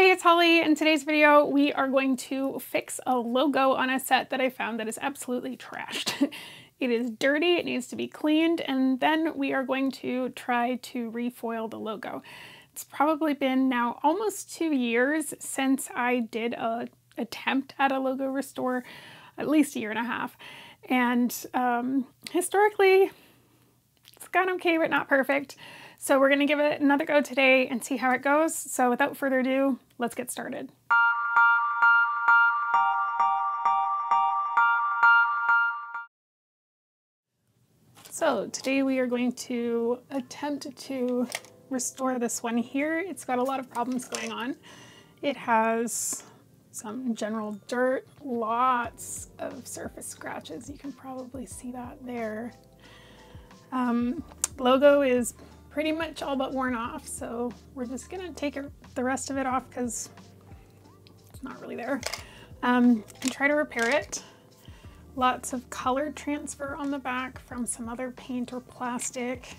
Hey, it's Holly. In today's video, we are going to fix a logo on a set that I found that is absolutely trashed. It is dirty, it needs to be cleaned, and then we are going to try to refoil the logo. It's probably been now almost 2 years since I did an attempt at a logo restore, at least a year and a half. And historically, it's gone okay, but not perfect. So we're gonna give it another go today and see how it goes. So without further ado, let's get started. So today we are going to attempt to restore this one here. It's got a lot of problems going on. It has some general dirt, lots of surface scratches. You can probably see that there. Logo is pretty much all but worn off, so we're just gonna take the rest of it off because it's not really there, and try to repair it. Lots of color transfer on the back from some other paint or plastic.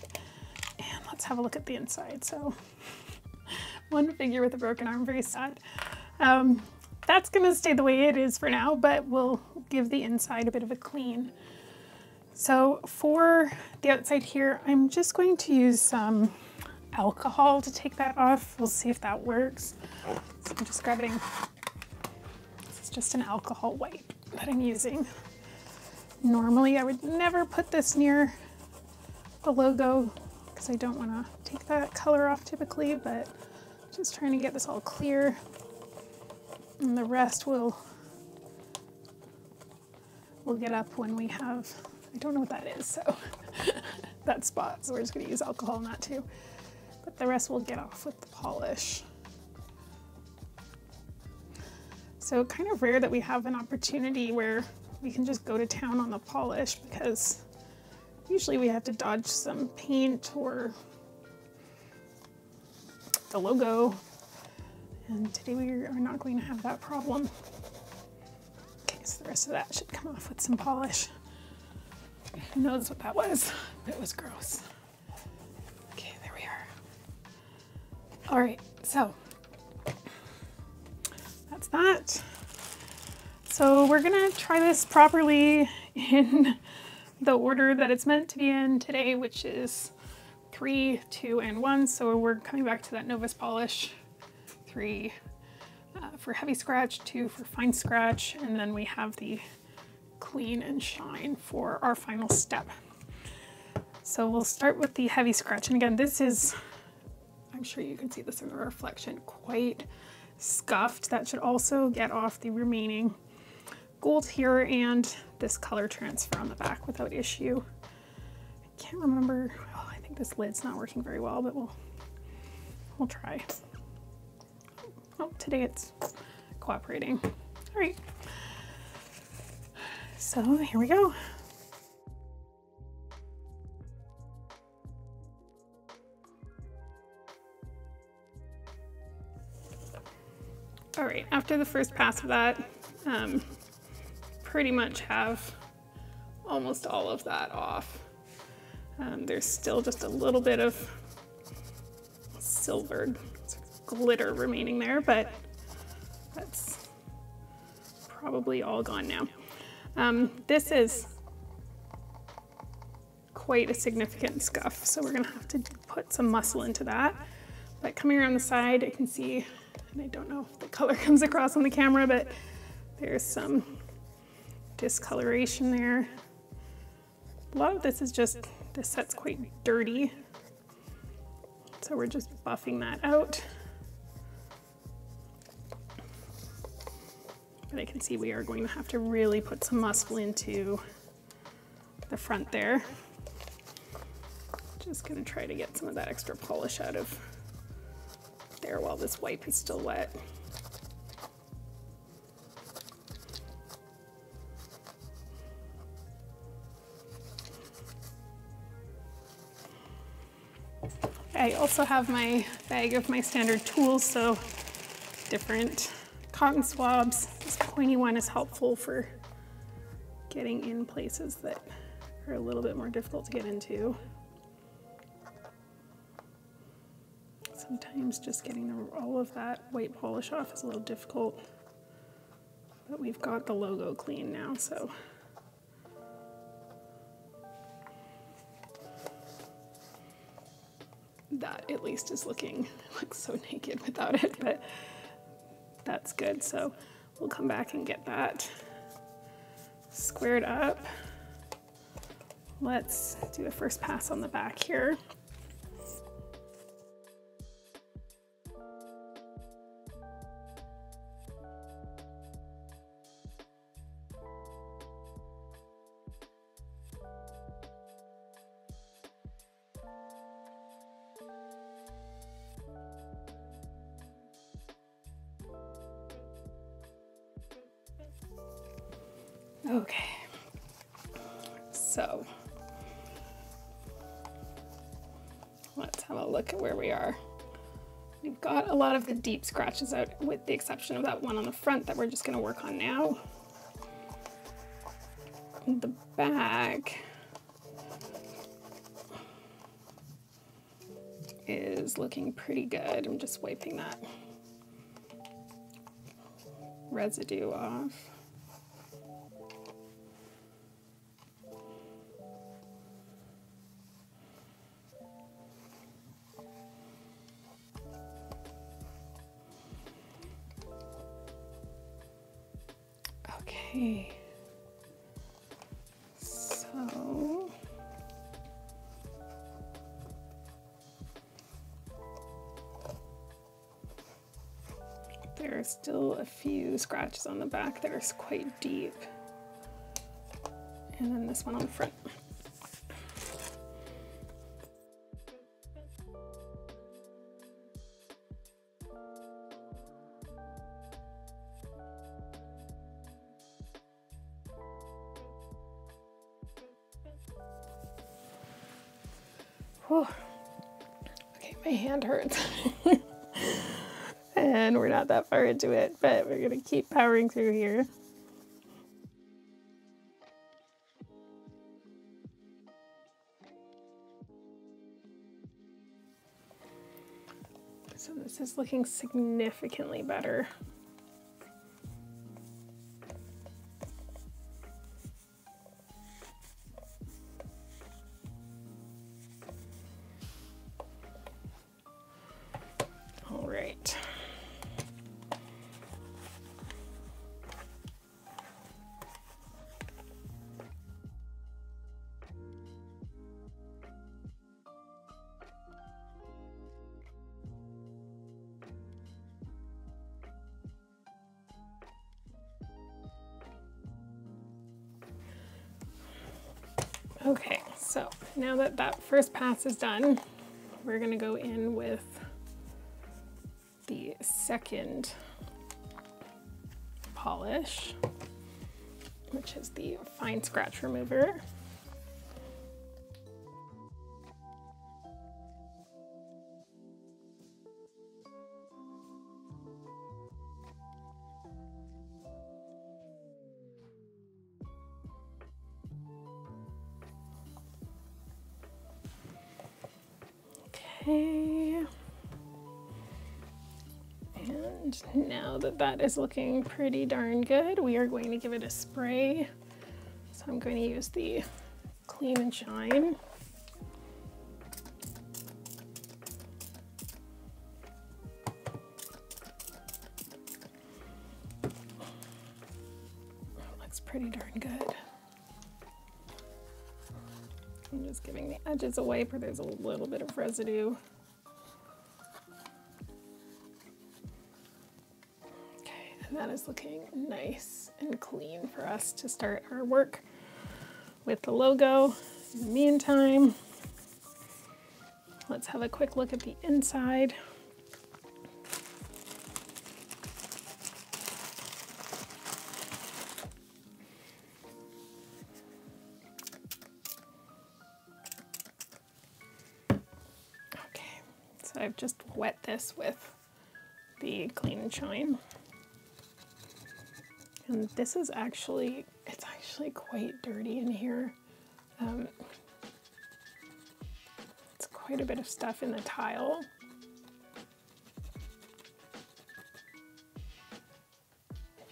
And let's have a look at the inside. So one figure with a broken arm, very sad. That's gonna stay the way it is for now, but we'll give the inside a bit of a clean. So for the outside here, I'm just going to use some alcohol to take that off. We'll see if that works. So I'm just grabbing, this is just an alcohol wipe that I'm using. Normally I would never put this near the logo because I don't want to take that color off typically, but just trying to get this all clear, and the rest we'll get up when we have, I don't know what that is, so that spot, so we're just gonna use alcohol not to. But the rest we'll get off with the polish. So kind of rare that we have an opportunity where we can just go to town on the polish, because usually we have to dodge some paint or the logo. And today we are not going to have that problem. Okay, so the rest of that should come off with some polish. Who knows what that was? It was gross. Okay, there we are. All right, so that's that. So we're gonna try this properly in the order that it's meant to be in today, which is 3, 2, and 1. So we're coming back to that Novus polish, 3 for heavy scratch, 2 for fine scratch, and then we have the clean and shine for our final step. So we'll start with the heavy scratch, and again, this is, I'm sure you can see this in the reflection, quite scuffed. That should also get off the remaining gold here and this color transfer on the back without issue. I can't remember, oh, I think this lid's not working very well, but we'll try. Oh, today it's cooperating. All right. So here we go. All right, after the first pass of that, pretty much have almost all of that off. There's still just a little bit of silvered sort of glitter remaining there, but that's probably all gone now. This is quite a significant scuff, so we're gonna have to put some muscle into that. But coming around the side, I can see, and I don't know if the color comes across on the camera, but there's some discoloration there. A lot of this is just, this set's quite dirty, so we're just buffing that out. But I can see we are going to have to really put some muscle into the front there. Just gonna try to get some of that extra polish out of there while this wipe is still wet. I also have my bag of my standard tools, so different cotton swabs. This pointy one is helpful for getting in places that are a little bit more difficult to get into. So sometimes just getting all of that white polish off is a little difficult. But we've got the logo clean now, so. That at least is looks so naked without it, but that's good. So we'll come back and get that squared up. Let's do a first pass on the back here. Okay, so let's have a look at where we are. We've got a lot of the deep scratches out with the exception of that one on the front that we're just going to work on now. In the back is looking pretty good. I'm just wiping that residue off. Okay, so there are still a few scratches on the back that are quite deep, and then this one on the front. Oh, okay, my hand hurts. And we're not that far into it, but we're gonna keep powering through here. So this is looking significantly better. Okay, so now that that first pass is done, we're gonna go in with the second polish, which is the fine scratch remover. And now that that is looking pretty darn good, we are going to give it a spray. So I'm going to use the Clean and Shine. That looks pretty darn good. I'm just giving the edges a wipe where there's a little bit of residue. Okay, and that is looking nice and clean for us to start our work with the logo. In the meantime, let's have a quick look at the inside. So I've just wet this with the Clean and Shine. And this is actually, it's actually quite dirty in here. It's quite a bit of stuff in the tile.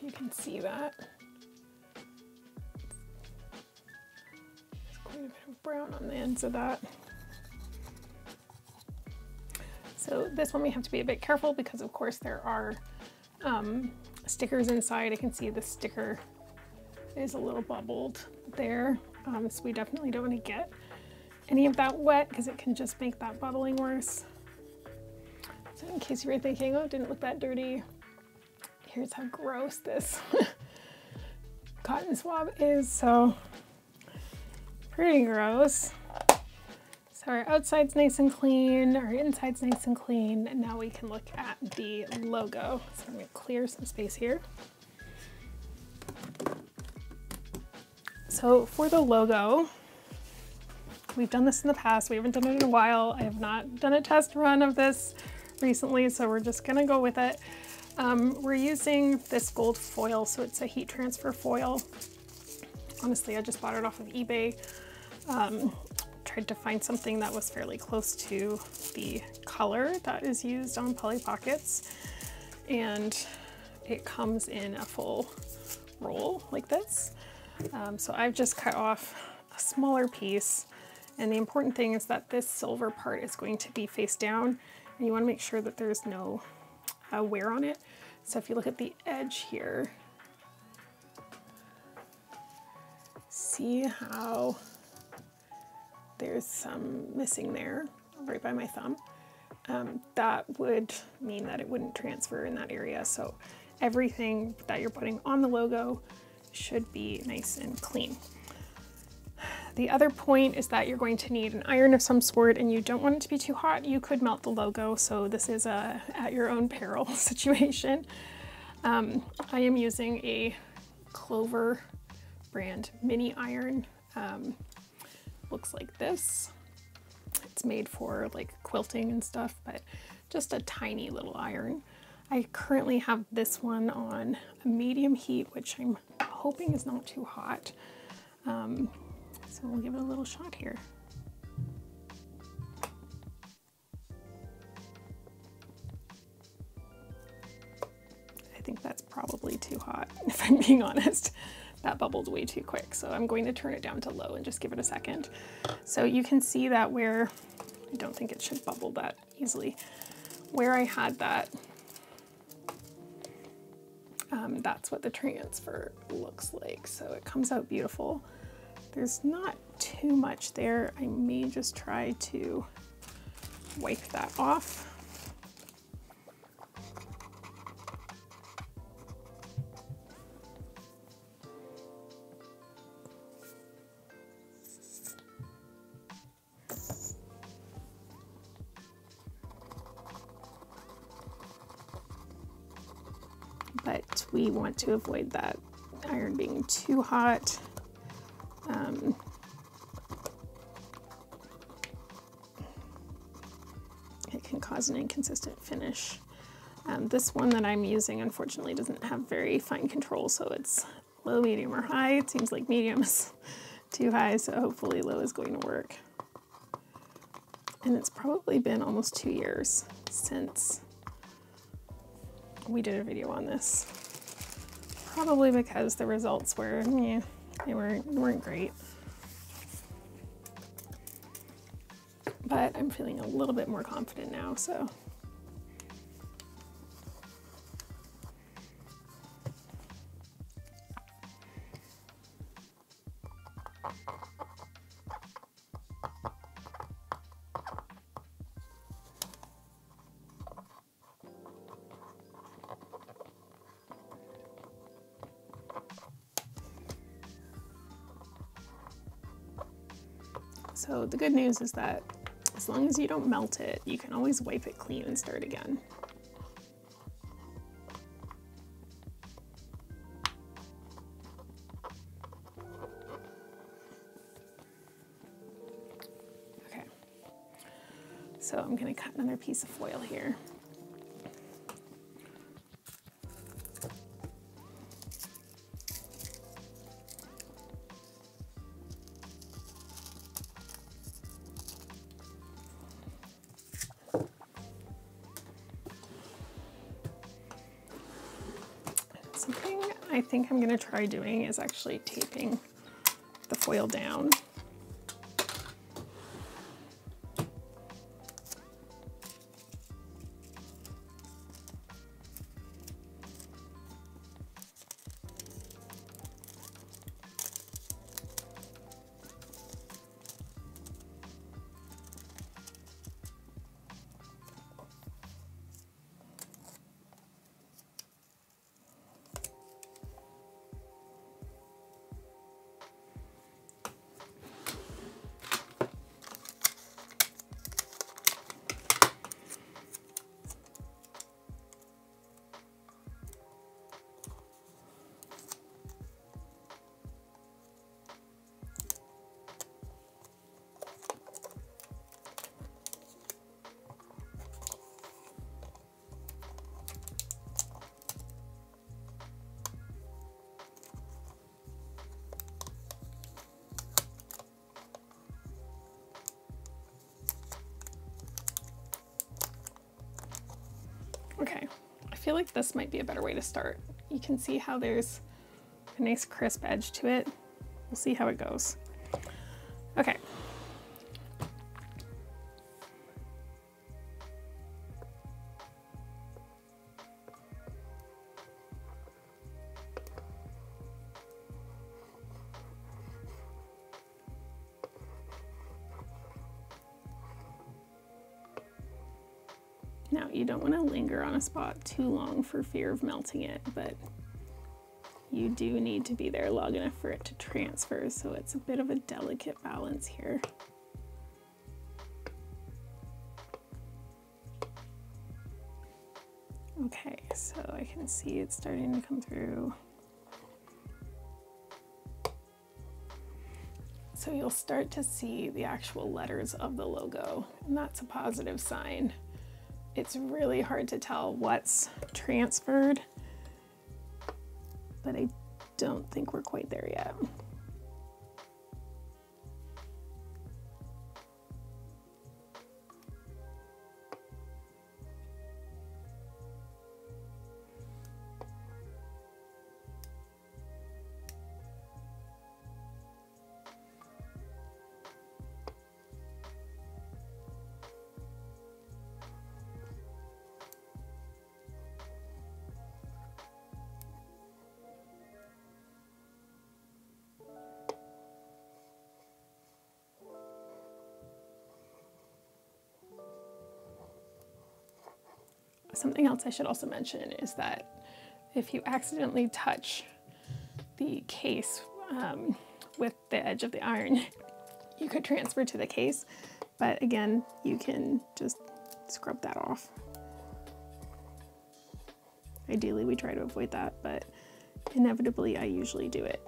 you can see that. There's quite a bit of brown on the ends of that. So this one we have to be a bit careful because of course there are stickers inside. I can see the sticker is a little bubbled there. So we definitely don't want to get any of that wet because it can just make that bubbling worse. So in case you were thinking, oh, it didn't look that dirty, here's how gross this cotton swab is. So pretty gross. So our outside's nice and clean, our inside's nice and clean, and now we can look at the logo. So I'm gonna clear some space here. So for the logo, we've done this in the past, we haven't done it in a while. I have not done a test run of this recently, so we're just gonna go with it. We're using this gold foil, so it's a heat transfer foil. Honestly, I just bought it off of eBay. Tried to find something that was fairly close to the color that is used on Polly Pockets, and it comes in a full roll like this. So I've just cut off a smaller piece, and the important thing is that this silver part is going to be face down, and you want to make sure that there's no wear on it. So if you look at the edge here, see how there's some missing there right by my thumb. That would mean that it wouldn't transfer in that area. So everything that you're putting on the logo should be nice and clean. The other point is that you're going to need an iron of some sort, and you don't want it to be too hot. You could melt the logo, so this is a at your own peril situation. I am using a Clover brand mini iron. Looks like this. It's made for like quilting and stuff, but just a tiny little iron. I currently have this one on a medium heat, which I'm hoping is not too hot. So we'll give it a little shot here. I think that's probably too hot, if I'm being honest. That bubbled way too quick, so I'm going to turn it down to low and just give it a second. So you can see that where, I don't think it should bubble that easily, where I had that, that's what the transfer looks like. So it comes out beautiful. There's not too much there. I may just try to wipe that off. But we want to avoid that iron being too hot. It can cause an inconsistent finish. This one that I'm using, unfortunately, doesn't have very fine control, so it's low, medium, or high. It seems like medium is too high, so hopefully low is going to work. And it's probably been almost 2 years since we did a video on this, probably because the results were, yeah, they weren't great. But I'm feeling a little bit more confident now, so. So the good news is that as long as you don't melt it, you can always wipe it clean and start again. Okay, so I'm gonna cut another piece of foil here. Something I think I'm gonna try doing is actually taping the foil down. Okay, I feel like this might be a better way to start. You can see how there's a nice crisp edge to it. We'll see how it goes. Okay. Now, you don't want to linger on a spot too long for fear of melting it, but you do need to be there long enough for it to transfer, so it's a bit of a delicate balance here. Okay, so I can see it's starting to come through. So you'll start to see the actual letters of the logo, and that's a positive sign. It's really hard to tell what's transferred, but I don't think we're quite there yet. Something else I should also mention is that if you accidentally touch the case with the edge of the iron, you could transfer to the case, but again, you can just scrub that off. Ideally, we try to avoid that, but inevitably, I usually do it.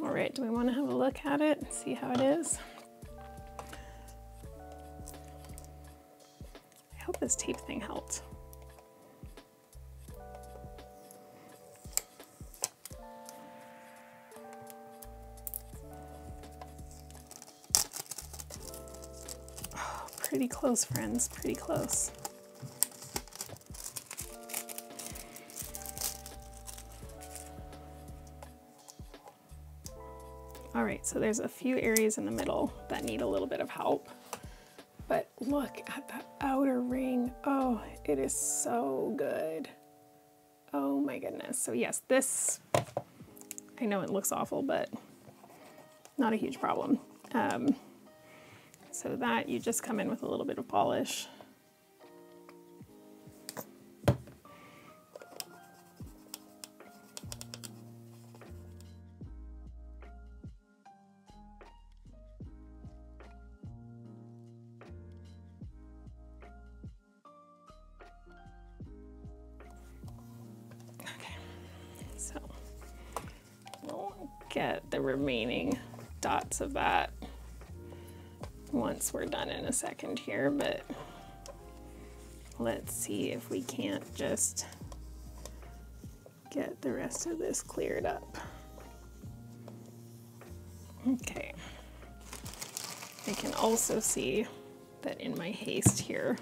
All right, do we want to have a look at it and see how it is? I hope this tape thing helped. Oh, pretty close, friends, pretty close. So there's a few areas in the middle that need a little bit of help. But look at the outer ring. Oh, it is so good. Oh my goodness. So yes, this, I know it looks awful, but not a huge problem. So that you just come in with a little bit of polish. Get the remaining dots of that once we're done in a second here, but let's see if we can't just get the rest of this cleared up. Okay, I can also see that in my haste here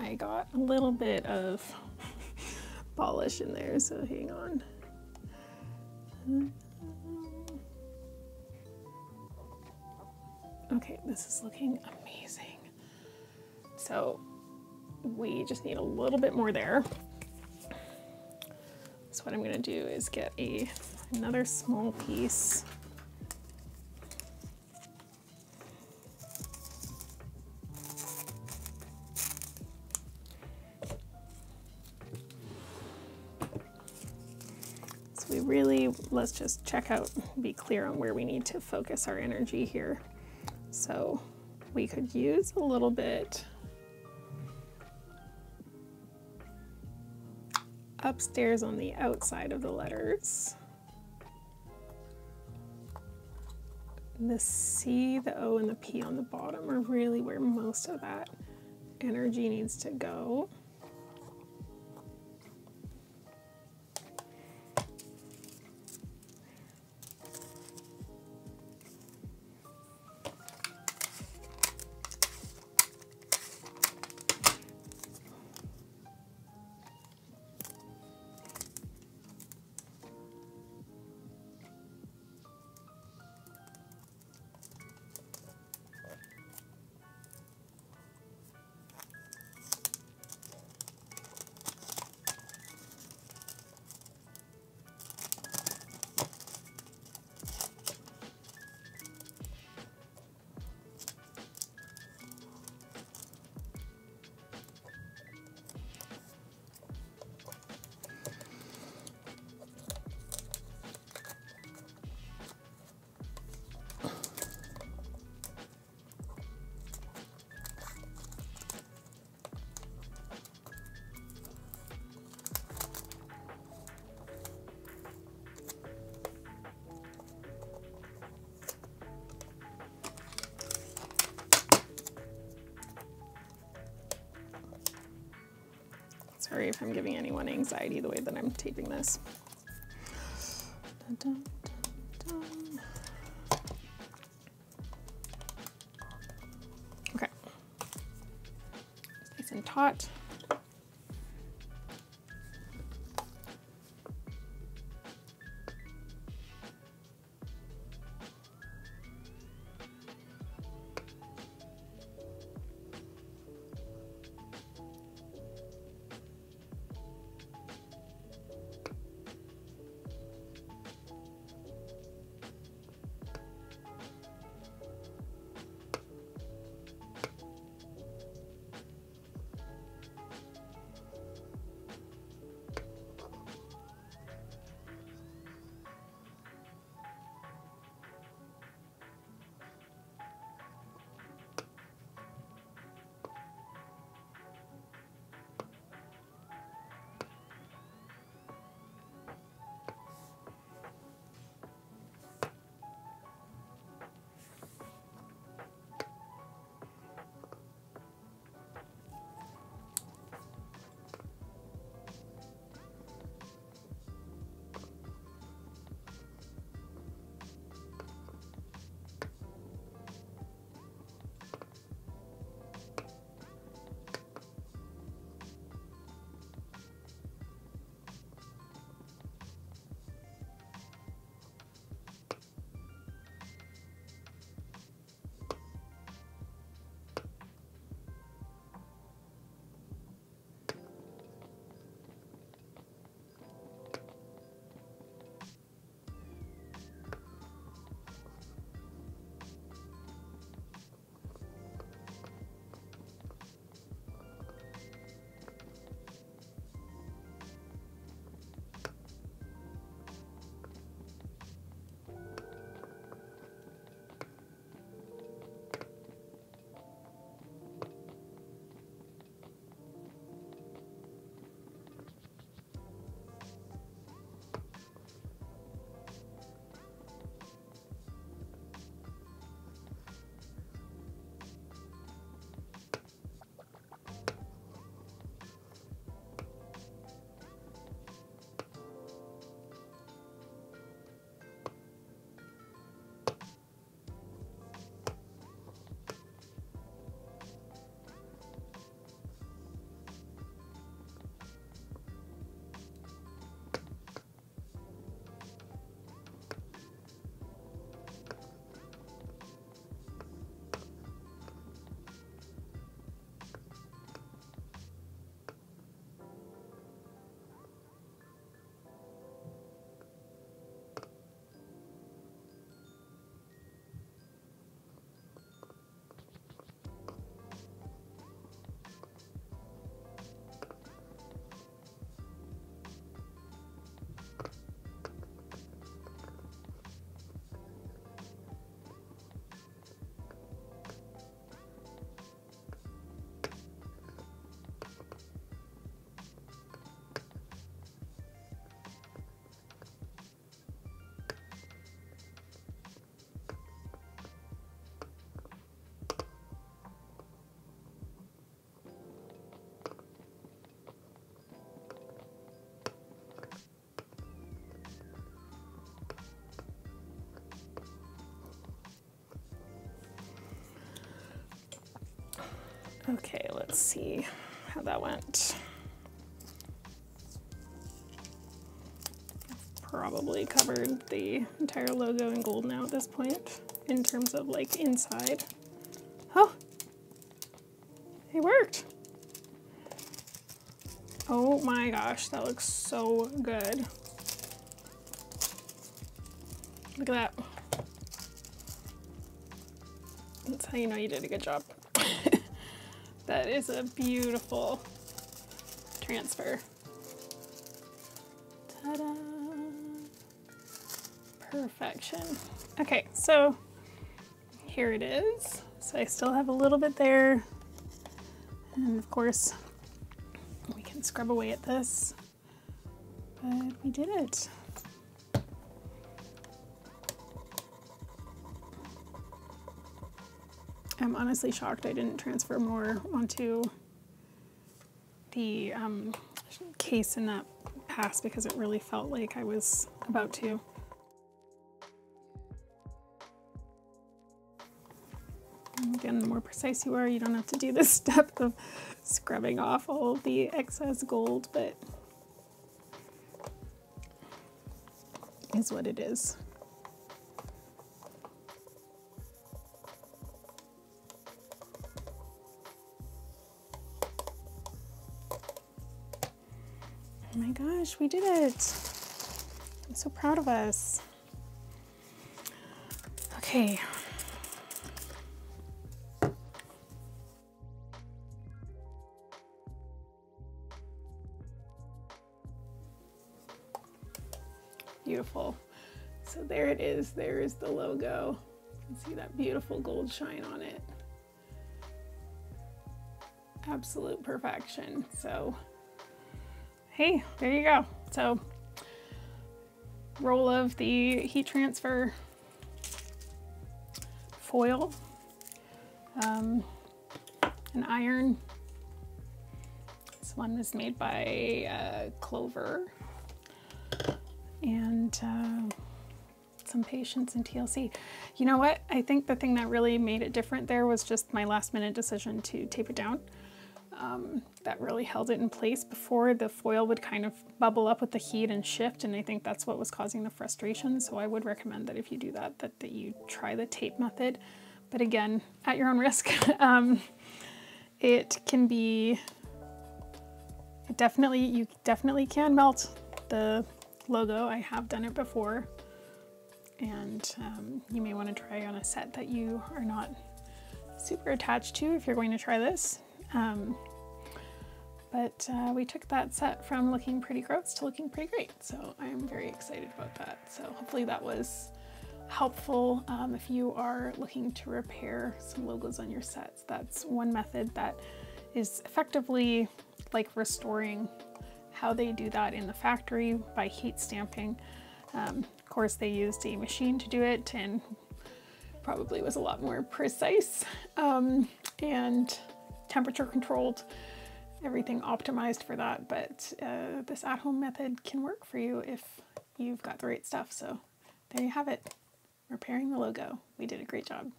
I got a little bit of polish in there, so hang on. Okay, this is looking amazing. So we just need a little bit more there. So what I'm gonna do is get another small piece. Let's just check out, be clear on where we need to focus our energy here. So we could use a little bit upstairs on the outside of the letters. The C, the O, and the P on the bottom are really where most of that energy needs to go. Sorry if I'm giving anyone anxiety the way that I'm taping this. Dun, dun, dun, dun. Okay, nice and taut. Okay, let's see how that went. I've probably covered the entire logo in gold now at this point, in terms of like inside. Oh, it worked. Oh my gosh, that looks so good. Look at that. That's how you know you did a good job. That is a beautiful transfer. Ta-da! Perfection. Okay, so here it is. So I still have a little bit there. And of course, we can scrub away at this. But we did it. I'm honestly shocked I didn't transfer more onto the case in that pass, because it really felt like I was about to. And again, the more precise you are, you don't have to do this step of scrubbing off all of the excess gold, but is what it is. Oh my gosh, we did it. I'm so proud of us. Okay. Beautiful. So there it is. There is the logo. You can see that beautiful gold shine on it. Absolute perfection. So hey, there you go. So, roll of the heat transfer foil, an iron. This one was made by Clover, and some patience in TLC. You know what? I think the thing that really made it different there was just my last minute decision to tape it down. That really held it in place. Before, the foil would kind of bubble up with the heat and shift, and I think that's what was causing the frustration. So I would recommend that if you do that, that you try the tape method. But again, at your own risk. It can be, you definitely can melt the logo. I have done it before, and you may want to try on a set that you are not super attached to if you're going to try this. But we took that set from looking pretty gross to looking pretty great. So I'm very excited about that. So hopefully that was helpful. If you are looking to repair some logos on your sets, that's one method that is effectively like restoring how they do that in the factory by heat stamping. Of course, they used a machine to do it and probably was a lot more precise and temperature controlled, everything optimized for that, but this at-home method can work for you if you've got the right stuff. So there you have it, repairing the logo. We did a great job.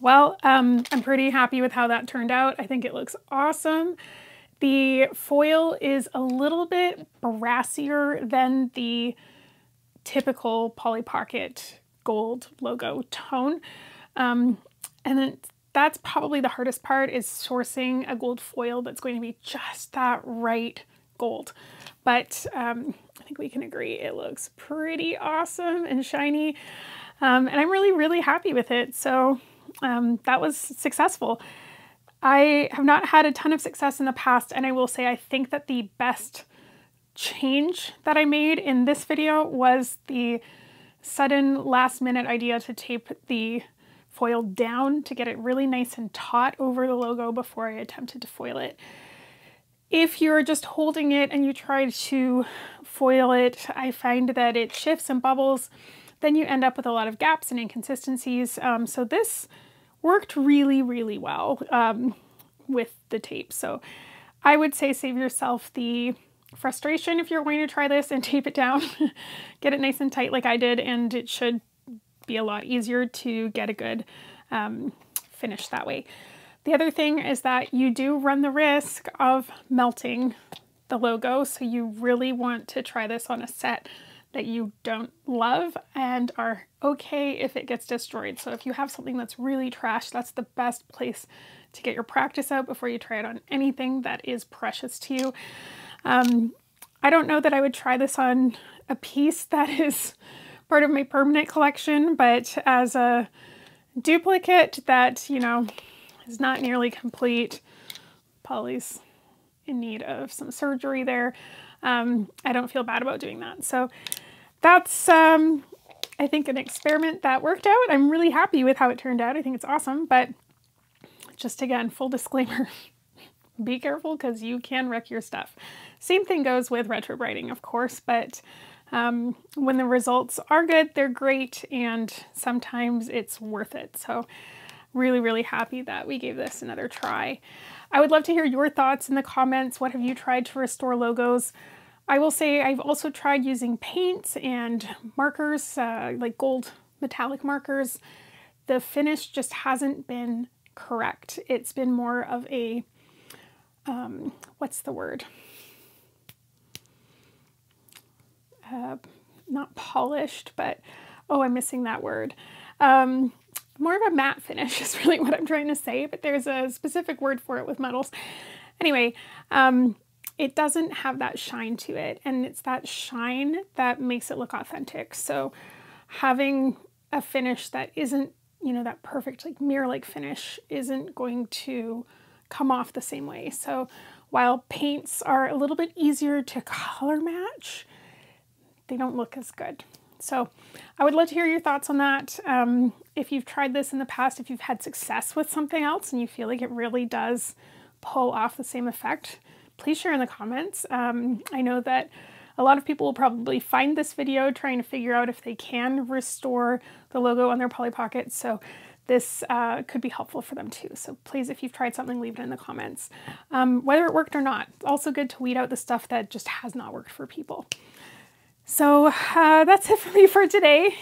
Well, I'm pretty happy with how that turned out. I think it looks awesome. The foil is a little bit brassier than the typical Polly Pocket gold logo tone. And then that's probably the hardest part, is sourcing a gold foil that's going to be just that right gold. But I think we can agree it looks pretty awesome and shiny. And I'm really, really happy with it. So that was successful. I have not had a ton of success in the past, and I will say I think that the best change that I made in this video was the sudden last minute idea to tape the foil down to get it really nice and taut over the logo before I attempted to foil it. If you're just holding it and you try to foil it, I find that it shifts and bubbles. Then you end up with a lot of gaps and inconsistencies. So this worked really, really well with the tape. So I would say save yourself the frustration if you're going to try this and tape it down. Get it nice and tight like I did, and it should be a lot easier to get a good finished that way. The other thing is that you do run the risk of melting the logo, so you really want to try this on a set that you don't love and are okay if it gets destroyed. So if you have something that's really trash, that's the best place to get your practice out before you try it on anything that is precious to you. I don't know that I would try this on a piece that is part of my permanent collection, but as a duplicate that, you know, is not nearly complete, Polly's in need of some surgery there. I don't feel bad about doing that. So that's, I think, an experiment that worked out. I'm really happy with how it turned out. I think it's awesome, but just again, full disclaimer, be careful because you can wreck your stuff. Same thing goes with retro writing, of course, but when the results are good, they're great, and sometimes it's worth it. So really, really happy that we gave this another try. I would love to hear your thoughts in the comments. What have you tried to restore logos? I will say I've also tried using paints and markers, like gold metallic markers. The finish just hasn't been correct. It's been more of a, what's the word? Not polished, but, oh, I'm missing that word. More of a matte finish is really what I'm trying to say, but there's a specific word for it with metals. Anyway, it doesn't have that shine to it, and it's that shine that makes it look authentic. So having a finish that isn't, you know, that perfect like mirror-like finish isn't going to come off the same way. So while paints are a little bit easier to color match, they don't look as good. So I would love to hear your thoughts on that. If you've tried this in the past, if you've had success with something else and you feel like it really does pull off the same effect, please share in the comments. I know that a lot of people will probably find this video trying to figure out if they can restore the logo on their Polly Pocket. So this could be helpful for them too. So please, if you've tried something, leave it in the comments. Whether it worked or not, it's also good to weed out the stuff that just has not worked for people. So that's it for me for today.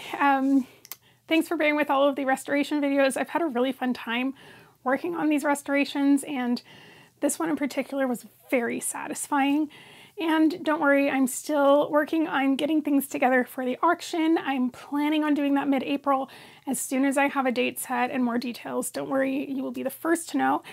Thanks for bearing with all of the restoration videos. I've had a really fun time working on these restorations, and this one in particular was very satisfying. And don't worry, I'm still working on getting things together for the auction. I'm planning on doing that mid-April. As soon as I have a date set and more details, don't worry, you will be the first to know.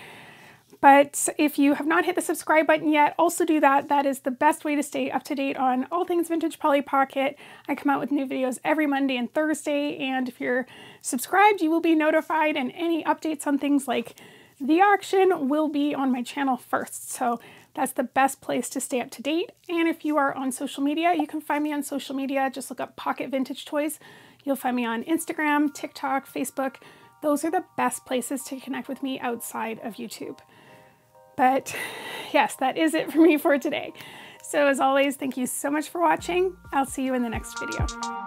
But if you have not hit the subscribe button yet, also do that. That is the best way to stay up to date on all things vintage Polly Pocket. I come out with new videos every Monday and Thursday, and if you're subscribed, you will be notified, and any updates on things like the auction will be on my channel first. So that's the best place to stay up to date. And if you are on social media, you can find me on social media. Just look up Pocket Vintage Toys. You'll find me on Instagram, TikTok, Facebook. Those are the best places to connect with me outside of YouTube. But yes, that is it for me for today. So as always, thank you so much for watching. I'll see you in the next video.